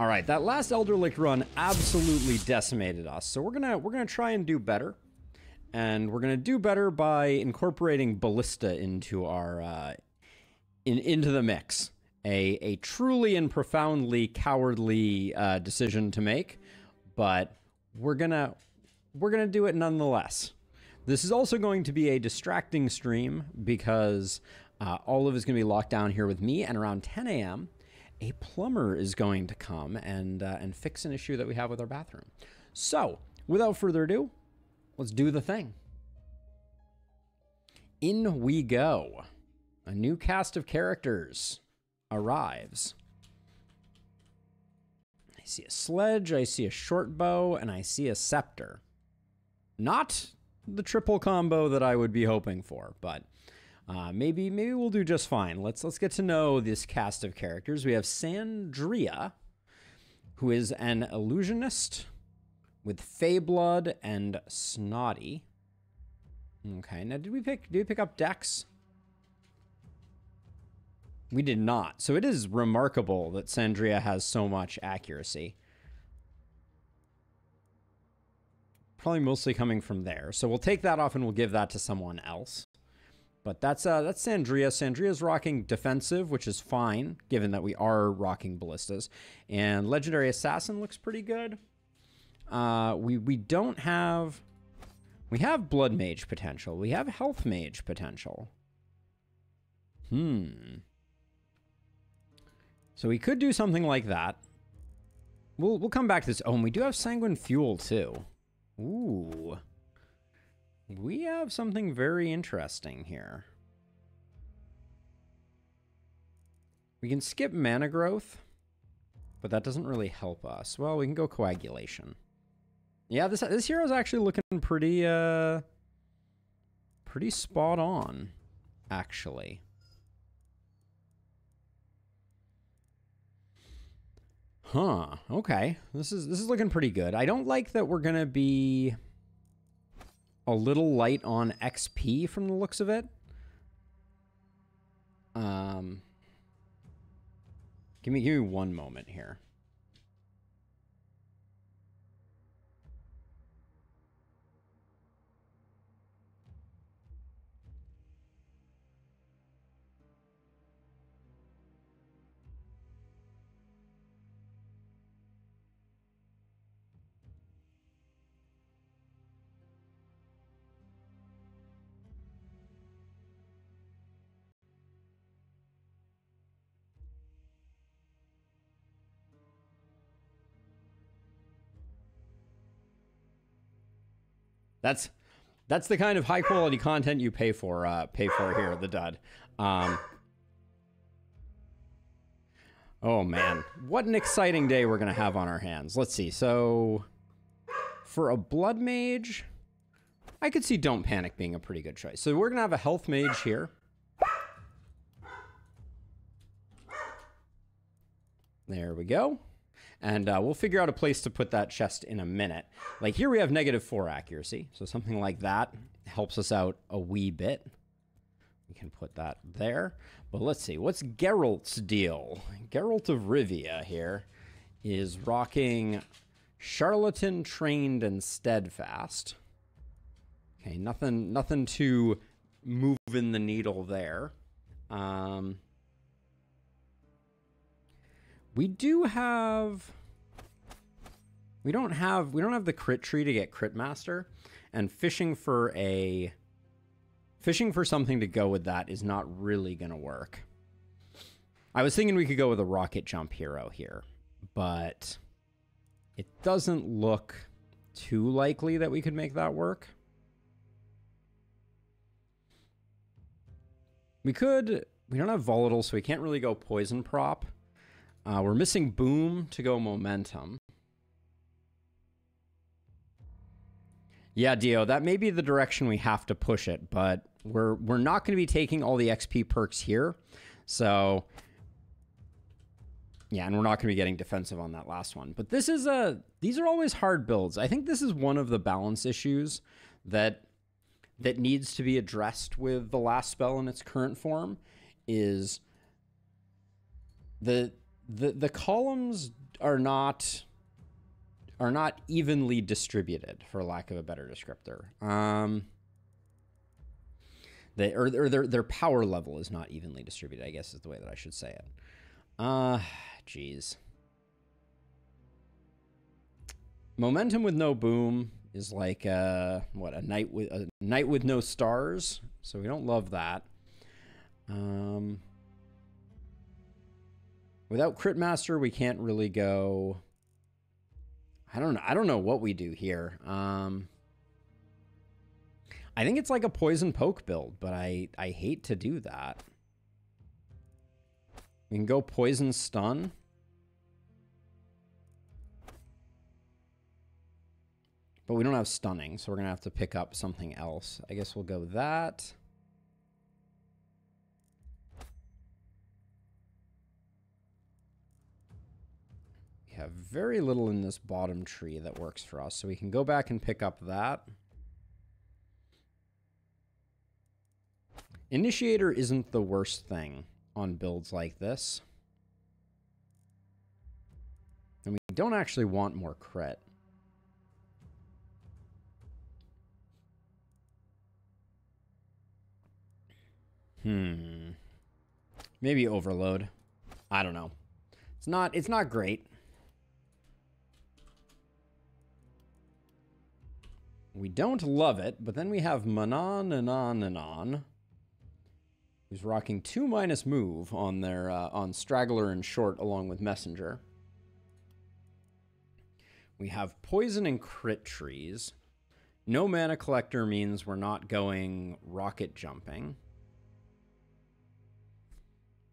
All right, that last Elderlich run absolutely decimated us. So we're gonna try and do better, and we're gonna do better by incorporating Ballista into our into the mix. A truly and profoundly cowardly decision to make, but we're gonna do it nonetheless. This is also going to be a distracting stream because Olive is going to be locked down here with me, and around 10 a.m., a plumber is going to come and fix an issue that we have with our bathroom. So, without further ado, let's do the thing. In we go. A new cast of characters arrives. I see a sledge, I see a short bow, and I see a scepter. Not the triple combo that I would be hoping for, but maybe we'll do just fine. Let's get to know this cast of characters. We have Sandria, who is an illusionist with Fey Blood and Snotty. Okay, now did we pick up Dex? We did not. So it is remarkable that Sandria has so much accuracy. Probably mostly coming from there. So we'll take that off and we'll give that to someone else. But that's Sandria. Sandria's rocking defensive, which is fine, given that we are rocking ballistas. And Legendary Assassin looks pretty good. We don't have... We have Blood Mage potential. We have Health Mage potential. So we could do something like that. We'll come back to this. Oh, and we do have Sanguine Fuel, too. Ooh. We have something very interesting here. We can skip mana growth, but that doesn't really help us. Well, we can go coagulation. Yeah, this hero's actually looking pretty spot on, actually. Huh, okay. This is looking pretty good. I don't like that we're gonna be a little light on XP from the looks of it. Give me one moment here. That's the kind of high quality content you pay for here, the dud. Oh man, what an exciting day we're gonna have on our hands. Let's see. So for a Blood Mage, I could see Don't Panic being a pretty good choice. So we're gonna have a Health Mage here. There we go. And we'll figure out a place to put that chest in a minute. Like here we have -4 accuracy. So something like that helps us out a wee bit. We can put that there. But let's see, what's Geralt's deal? Geralt of Rivia here is rocking Charlatan Trained and Steadfast. Okay, nothing to move in the needle there. We don't have the crit tree to get Crit Master, and fishing for something to go with that is not really gonna work. I was thinking we could go with a Rocket Jump hero here, but it doesn't look too likely that we could make that work. We don't have Volatile, so we can't really go Poison Prop. We're missing Boom to go Momentum. Yeah, Dio, that may be the direction we have to push it, but we're not going to be taking all the XP perks here. So, yeah, and we're not going to be getting defensive on that last one. But these are always hard builds. I think this is one of the balance issues that needs to be addressed with the last spell in its current form is the columns are not evenly distributed, for lack of a better descriptor. Their power level is not evenly distributed, I guess is the way that I should say it. Jeez. Momentum with no boom is like a night with no stars, so we don't love that. Without Crit Master, we can't really go. I don't know what we do here. I think it's like a poison poke build, but I hate to do that. We can go poison stun. But we don't have stunning, so we're going to have to pick up something else. I guess we'll go that. We have very little in this bottom tree that works for us, so we can go back and pick up that. Initiator isn't the worst thing on builds like this. And we don't actually want more crit. Maybe overload. I don't know. It's not great. We don't love it, but then we have Manon and on, who's rocking 2- move on their on Straggler and Short along with Messenger. We have poison and crit trees. No mana collector means we're not going rocket jumping.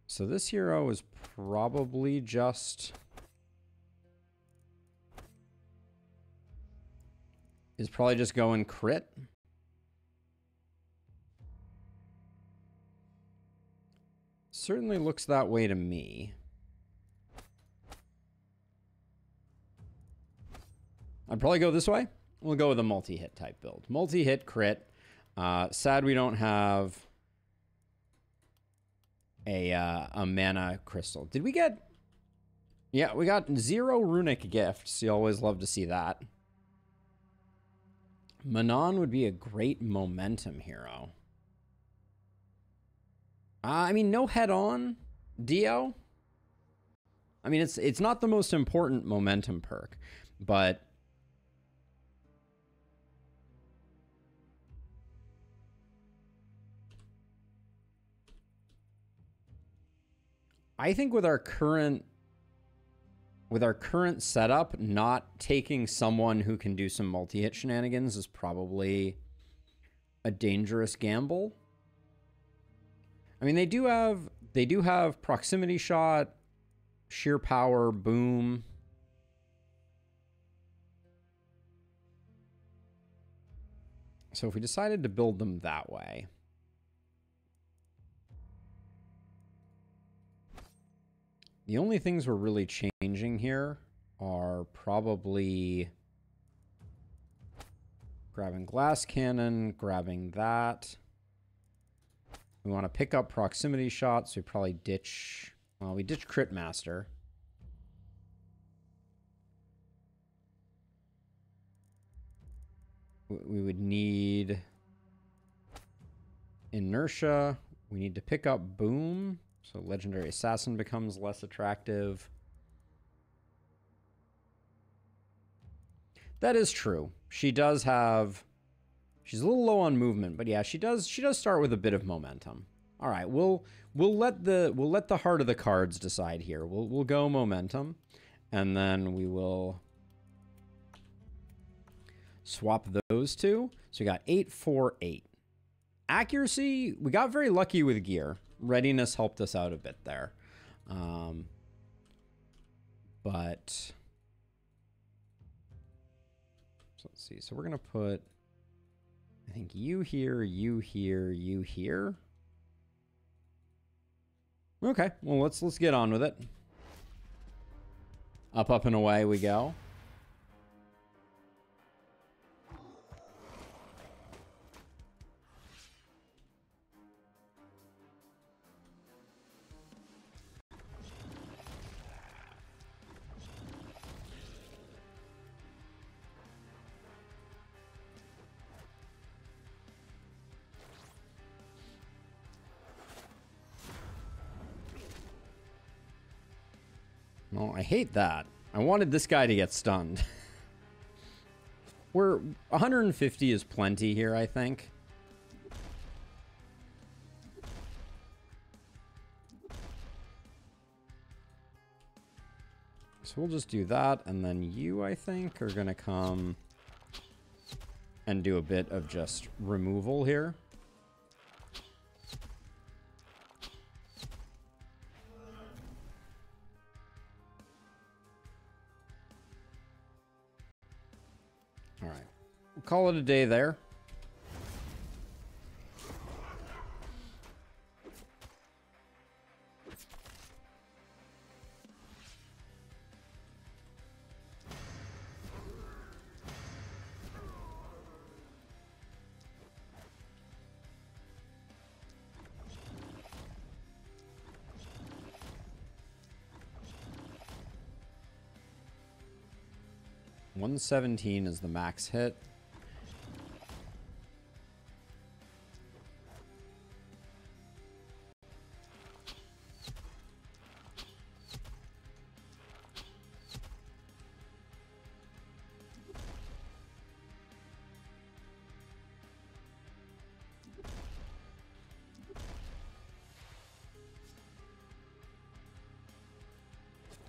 So this hero is probably just... is probably just going crit. Certainly looks that way to me. I'd probably go this way. We'll go with a multi-hit type build. Multi-hit crit. Sad we don't have... a mana crystal. Did we get... yeah, we got 0 runic gifts. You always love to see that. Manon would be a great momentum hero. I mean, no head-on Dio. I mean, it's not the most important momentum perk, but... I think with our current setup, not taking someone who can do some multi-hit shenanigans is probably a dangerous gamble. I mean, they do have proximity shot, sheer power, boom. So if we decided to build them that way. The only things we're really changing here are probably grabbing glass cannon, grabbing that. We want to pick up proximity shots. We probably ditch... well, we ditch Crit Master. We would need inertia. We need to pick up boom. So Legendary Assassin becomes less attractive. That is true. She does have... she's a little low on movement, but yeah, she does start with a bit of momentum. All right, we'll let the heart of the cards decide here. We'll go momentum, and then we will swap those two. So we got 8, 4, 8. Accuracy, we got very lucky with gear. Readiness helped us out a bit there. But so let's see. So we're going to put, I think, you here, you here, you here. Okay. Well, let's get on with it. Up, up, and away we go. Oh, I hate that. I wanted this guy to get stunned. We're 150 is plenty here, I think. So we'll just do that, and then you, I think, are gonna come and do a bit of just removal here. All right, we'll call it a day there. One 17 is the max hit.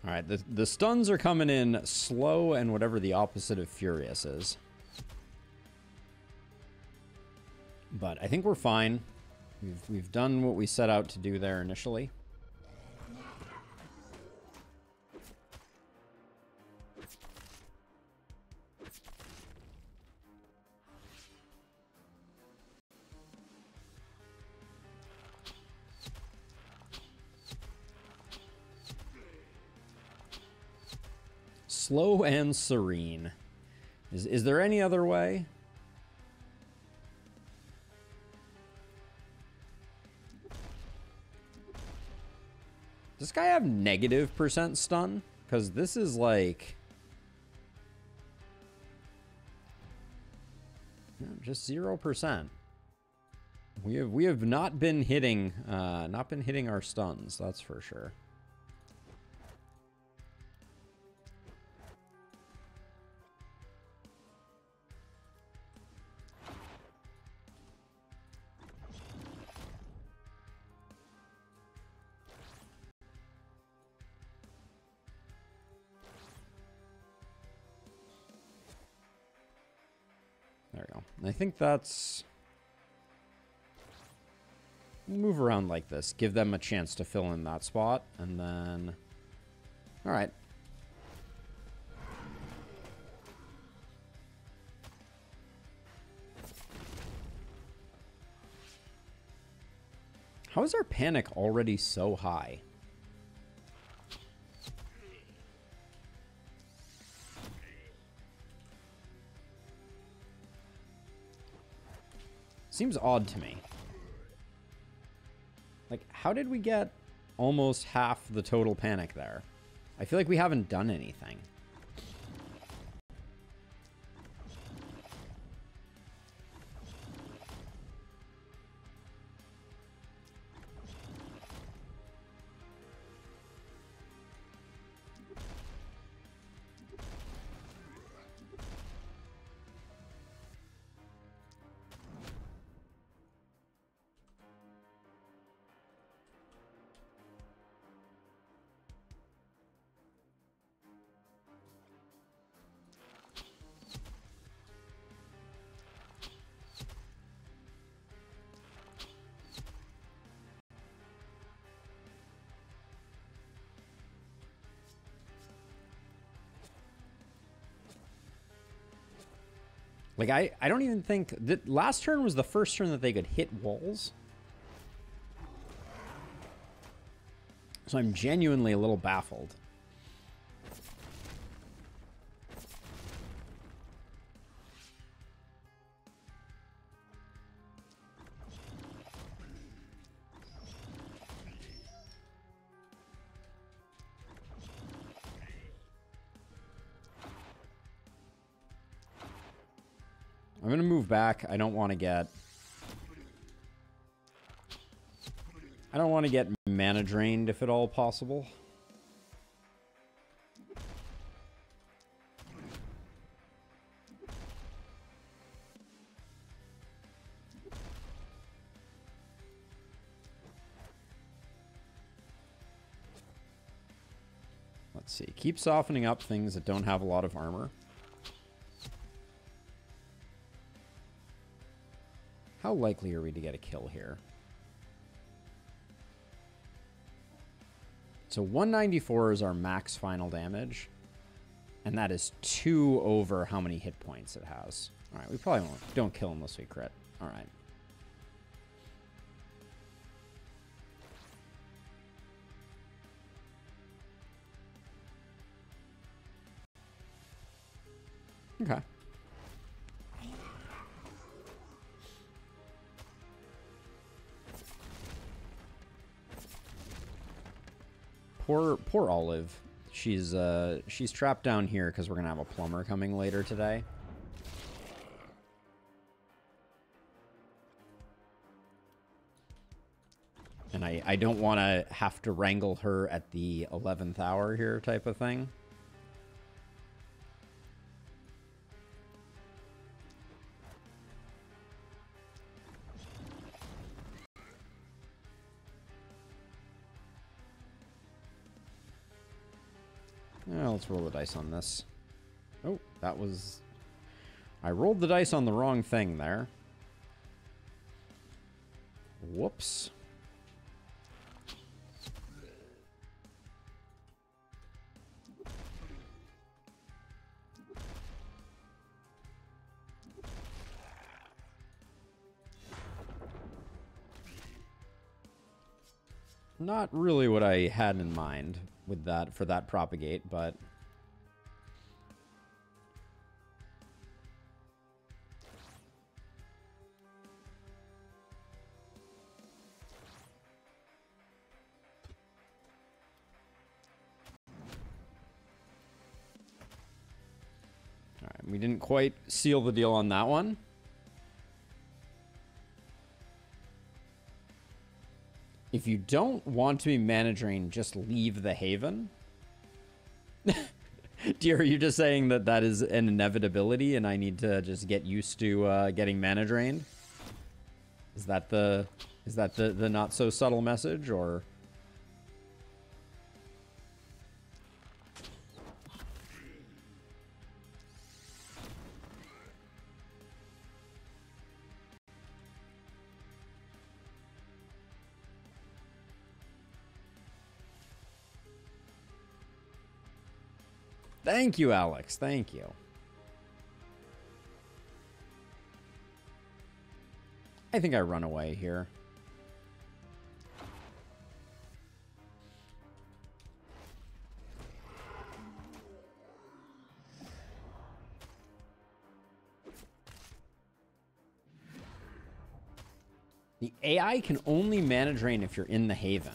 All right, the stuns are coming in slow and whatever the opposite of furious is. But I think we're fine. We've done what we set out to do there initially. Slow and serene. Is there any other way? Does this guy have -% stun? Because this is like... no, just 0%. We have not been hitting our stuns, that's for sure. I think that's... move around like this. Give them a chance to fill in that spot, and then... all right. How is our panic already so high? Seems odd to me. Like, how did we get almost half the total panic there? I feel like we haven't done anything. Like, I don't even think... that last turn was the first turn that they could hit walls. So I'm genuinely a little baffled. I'm going to move back. I don't want to get mana drained if at all possible. Let's see. Keep softening up things that don't have a lot of armor. How likely are we to get a kill here? So 194 is our max final damage. And that is 2 over how many hit points it has. All right, we probably don't kill unless we crit. All right. Okay. Poor Olive. She's trapped down here because we're gonna have a plumber coming later today. And I don't want to have to wrangle her at the 11th hour here type of thing. Let's roll the dice on this. Oh, that was... I rolled the dice on the wrong thing there. Whoops. Not really what I had in mind with that, for that propagate, but... All right, we didn't quite seal the deal on that one. If you don't want to be mana drained, just leave the Haven. Dear, are you just saying that that is an inevitability and I need to just get used to getting mana drained? Is that the not so subtle message, or? Thank you, Alex. Thank you. I think I run away here. The AI can only mana drain if you're in the Haven.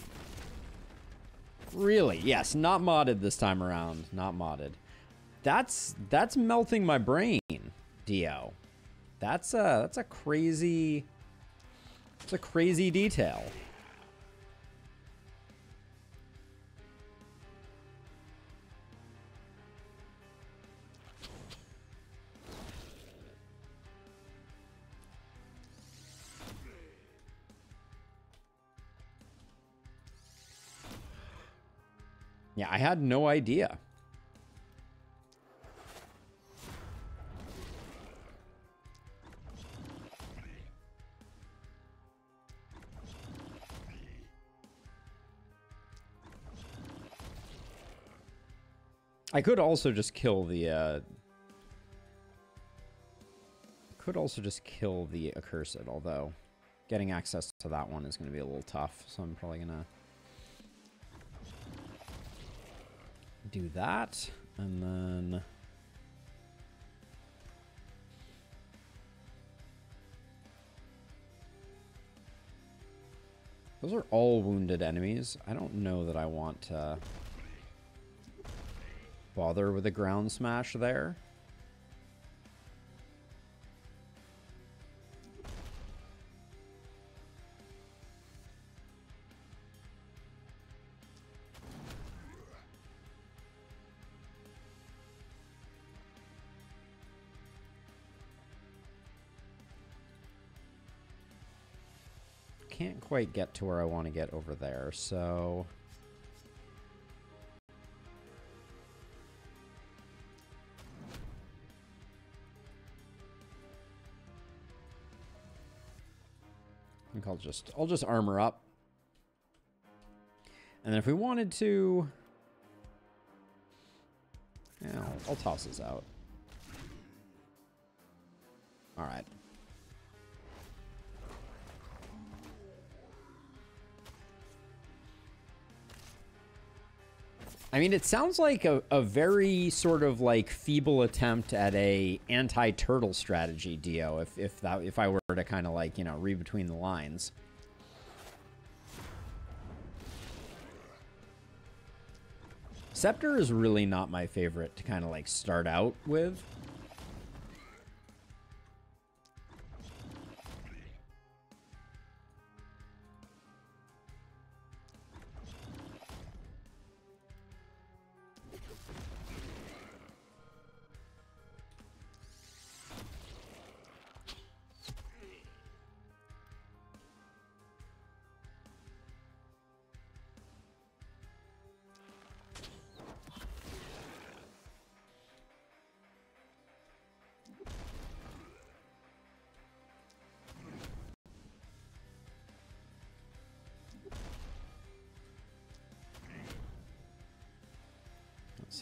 Really? Yes. Not modded this time around. Not modded. That's melting my brain, Dio. That's a crazy detail. Yeah, I had no idea. I could also just kill the, Accursed, although getting access to that one is going to be a little tough, so I'm probably going to do that, and then... Those are all wounded enemies. I don't know that I want to... bother with a ground smash there. Can't quite get to where I want to get over there, so... think I'll just armor up. And then if we wanted to, yeah, I'll toss this out. All right. I mean, it sounds like a very sort of like feeble attempt at a anti-turtle strategy, Dio, if I were to kind of like, you know, read between the lines. Scepter is really not my favorite to kind of like start out with.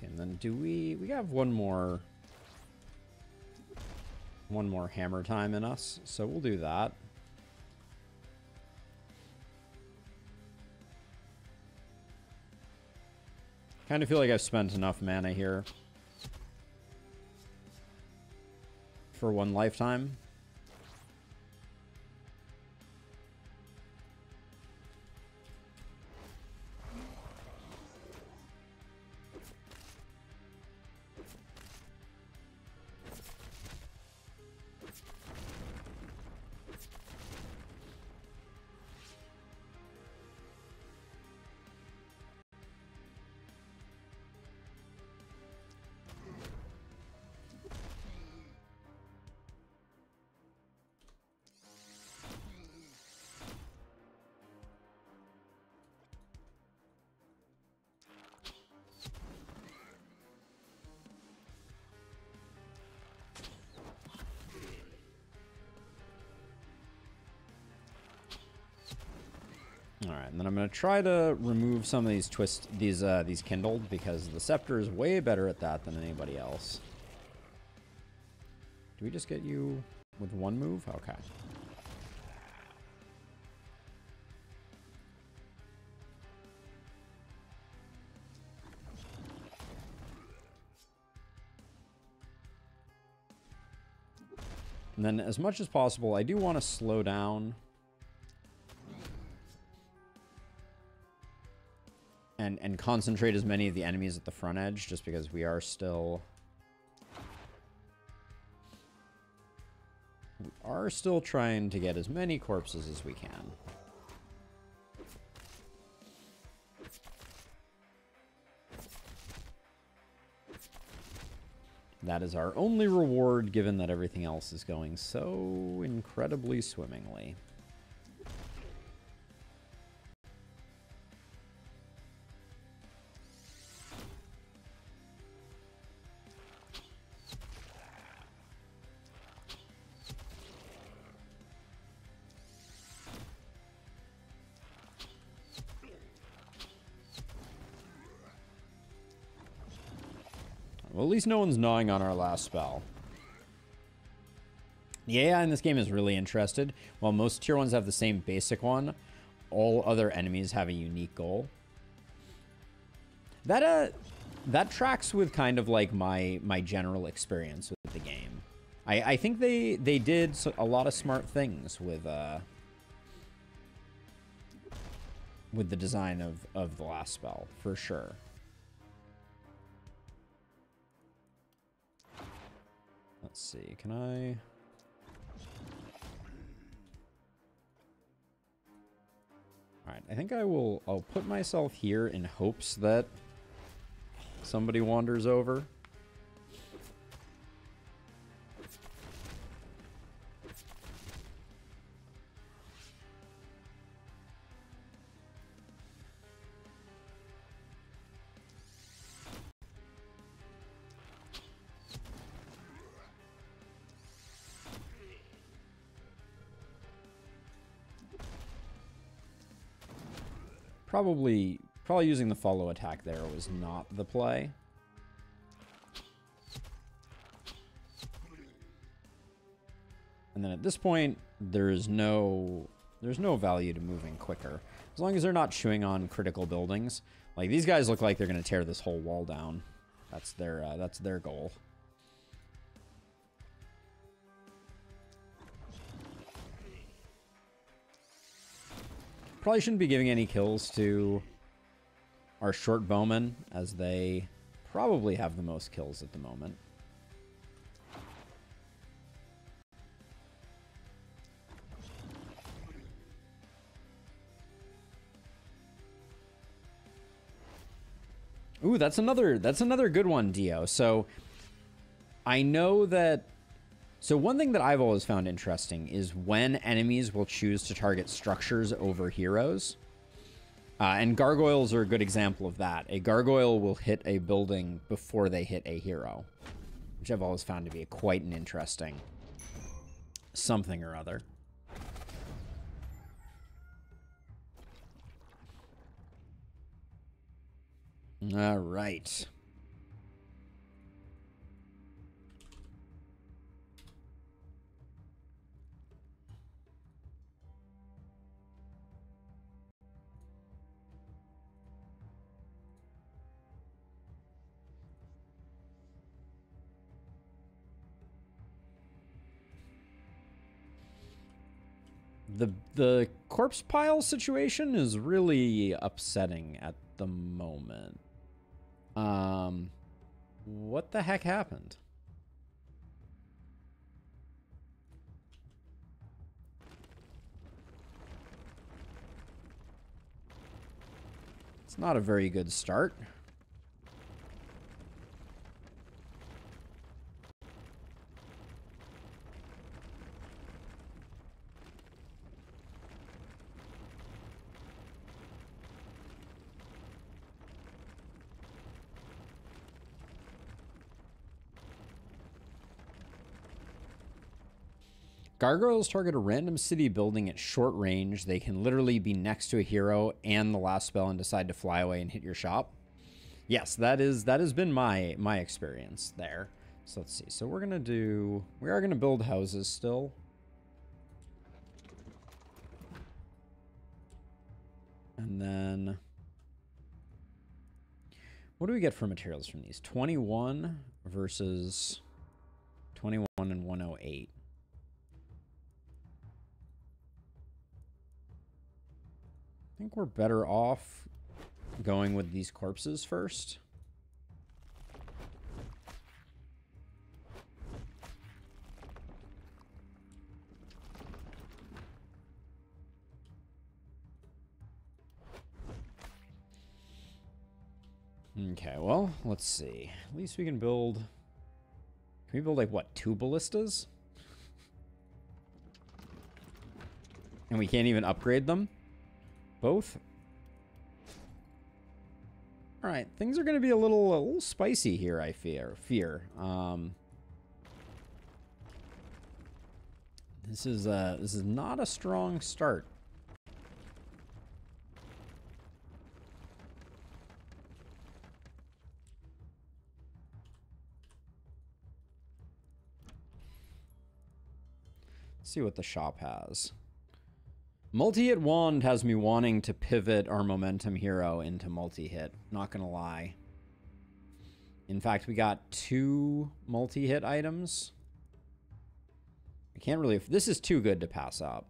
And then do we have one more hammer time in us, so we'll do that. Kind of feel like I've spent enough mana here for one lifetime. Alright, and then I'm going to try to remove some of these these kindled, because the Scepter is way better at that than anybody else. Do we just get you with one move? Okay. And then as much as possible, I do want to slow down and concentrate as many of the enemies at the front edge, just because we are still... we are still trying to get as many corpses as we can. That is our only reward, given that everything else is going so incredibly swimmingly. Well, at least no one's gnawing on our last spell. The AI in this game is really interested. While most tier 1s have the same basic one, all other enemies have a unique goal. That tracks with kind of like my general experience with the game. I think they did a lot of smart things with the design of the last spell, for sure. Let's see, can I... Alright, I think I'll put myself here in hopes that somebody wanders over. Probably using the follow attack there was not the play. And then at this point, there's no value to moving quicker. As long as they're not chewing on critical buildings. Like, these guys look like they're going to tear this whole wall down. That's their goal. Probably shouldn't be giving any kills to our short bowmen, as they probably have the most kills at the moment. Ooh, that's another good one, Dio. So I know that, so one thing that I've always found interesting is when enemies will choose to target structures over heroes. And gargoyles are a good example of that. A gargoyle will hit a building before they hit a hero, which I've always found to be quite an interesting something or other. All right. The corpse pile situation is really upsetting at the moment. What the heck happened? It's not a very good start. Gargoyles target a random city building at short range. They can literally be next to a hero and the last spell and decide to fly away and hit your shop. Yes, that has been my experience there. So let's see. So we are gonna build houses still. And then what do we get for materials from these? 21 versus 21 and 108. I think we're better off going with these corpses first. Okay, well, let's see. At least we can build... Can we build, like, what, 2 ballistas? And we can't even upgrade them? Both. All right, things are going to be a little spicy here, I fear. This is not a strong start. Let's see what the shop has. Multi-hit wand has me wanting to pivot our momentum hero into multi-hit. Not gonna lie. In fact, we got 2 multi-hit items. I can't really... This is too good to pass up.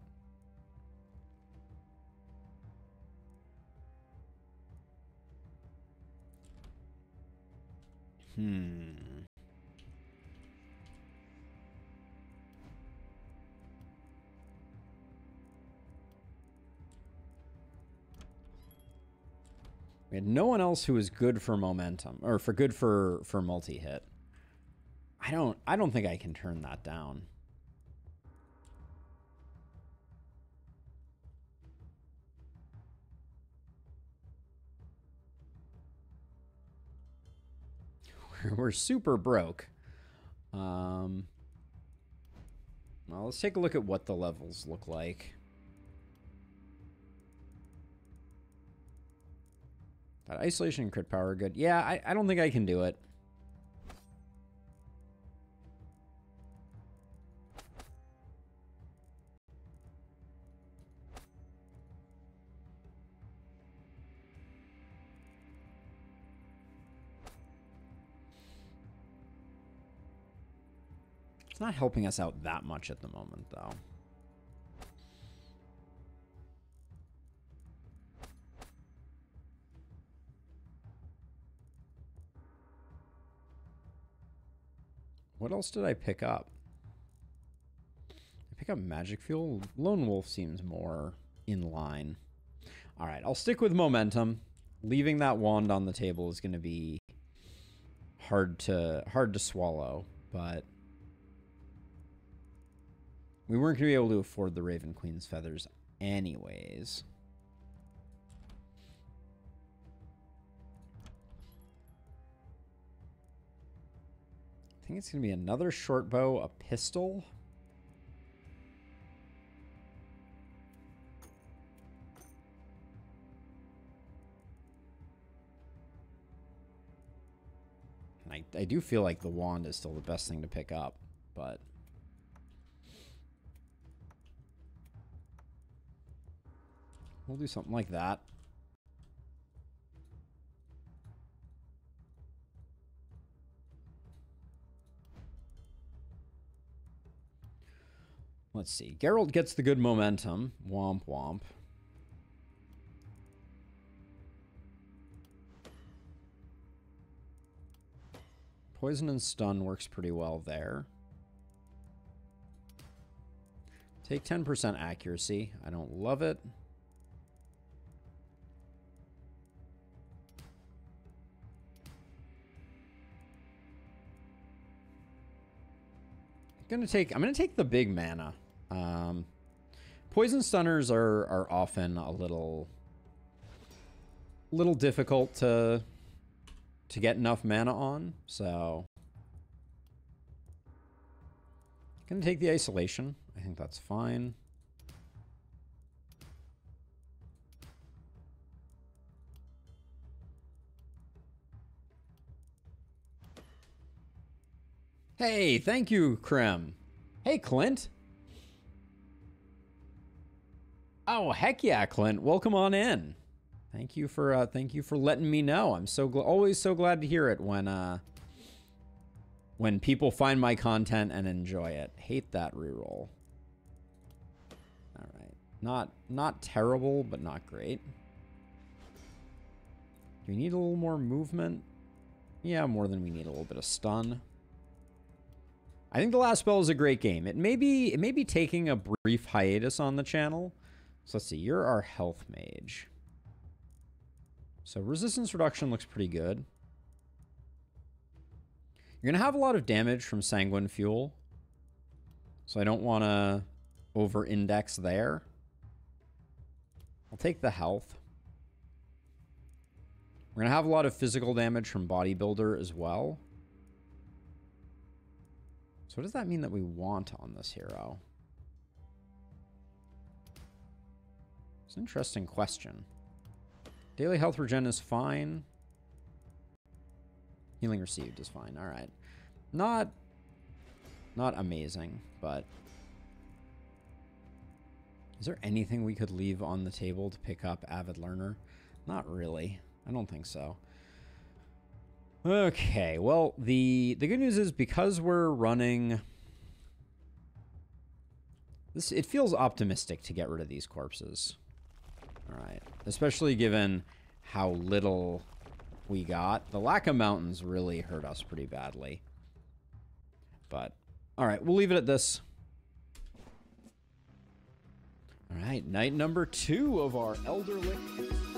We had no one else who was good for momentum or for good for multi-hit. I don't think I can turn that down. We're super broke. Well, let's take a look at what the levels look like. That isolation and crit power are good. Yeah, I don't think I can do it. It's not helping us out that much at the moment, though. What else did I pick up? I pick up magic fuel. Lone Wolf seems more in line. All right, I'll stick with momentum. Leaving that wand on the table is going to be hard to swallow, but we weren't going to be able to afford the Raven Queen's feathers anyways. I think it's going to be another short bow, a pistol. And I do feel like the wand is still the best thing to pick up, but... we'll do something like that. Let's see. Geralt gets the good momentum. Womp womp. Poison and stun works pretty well there. Take 10% accuracy. I don't love it. I'm gonna take the big mana. Poison stunners are often a little difficult to get enough mana on, so I'm gonna take the isolation. I think that's fine. Hey, thank you, Krem. Hey, Clint. Oh, heck yeah, Clint. Welcome on in. Thank you for letting me know. I'm so always so glad to hear it when people find my content and enjoy it. Hate that reroll. All right. Not terrible, but not great. Do we need a little more movement? Yeah, more than we need a little bit of stun. I think The Last Spell is a great game. It may be taking a brief hiatus on the channel. So let's see, you're our Health Mage. So resistance reduction looks pretty good. You're gonna have a lot of damage from Sanguine Fuel. So I don't wanna over-index there. I'll take the health. We're gonna have a lot of physical damage from Bodybuilder as well. So what does that mean that we want on this hero? It's an interesting question. Daily health regen is fine. Healing received is fine. All right. Not amazing, but is there anything we could leave on the table to pick up Avid Learner? Not really. I don't think so. Okay, well, the good news is because we're running... this, it feels optimistic to get rid of these corpses. All right, especially given how little we got. The lack of mountains really hurt us pretty badly. But, all right, we'll leave it at this. All right, night number 2 of our Elderlich...